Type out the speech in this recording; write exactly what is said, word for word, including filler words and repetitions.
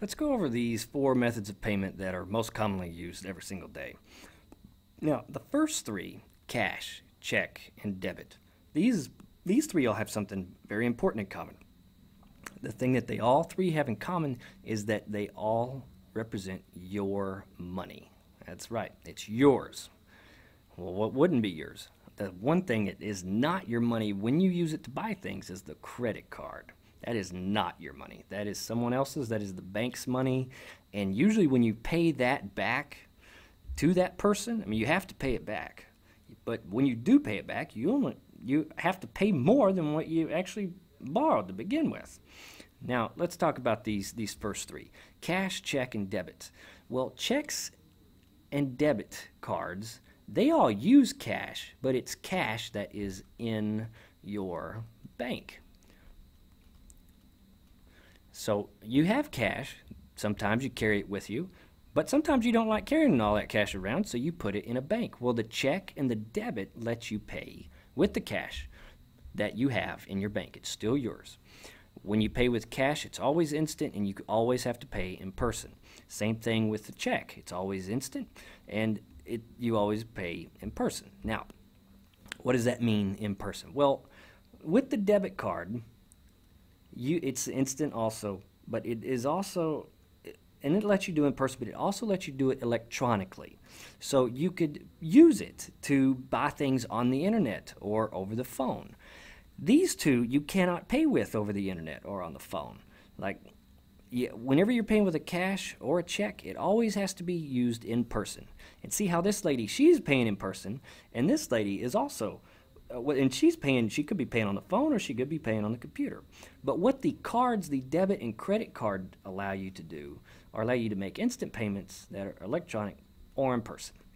Let's go over these four methods of payment that are most commonly used every single day. Now, the first three, cash, check, and debit, these, these three all have something very important in common. The thing that they all three have in common is that they all represent your money. That's right, it's yours. Well, what wouldn't be yours? The one thing that is not your money when you use it to buy things is the credit card. That is not your money. That is someone else's. That is the bank's money. And usually when you pay that back to that person, I mean, you have to pay it back. But when you do pay it back, you, only, you have to pay more than what you actually borrowed to begin with. Now, let's talk about these, these first three. Cash, check, and debit. Well, checks and debit cards, they all use cash, but it's cash that is in your bank. So you have cash, sometimes you carry it with you, but sometimes you don't like carrying all that cash around, so you put it in a bank. Well, the check and the debit let you pay with the cash that you have in your bank. It's still yours. When you pay with cash, it's always instant, and you always have to pay in person. Same thing with the check. It's always instant, and it, you always pay in person. Now, what does that mean in person? Well, with the debit card, You, it's instant also, but it is also, and it lets you do it in person, but it also lets you do it electronically. So you could use it to buy things on the internet or over the phone. These two you cannot pay with over the internet or on the phone. Like, yeah, whenever you're paying with a cash or a check, it always has to be used in person. And see how this lady, she's paying in person, and this lady is also and she's paying, she could be paying on the phone or she could be paying on the computer. But what the cards, the debit and credit card allow you to do, or allow you to make instant payments that are electronic or in person.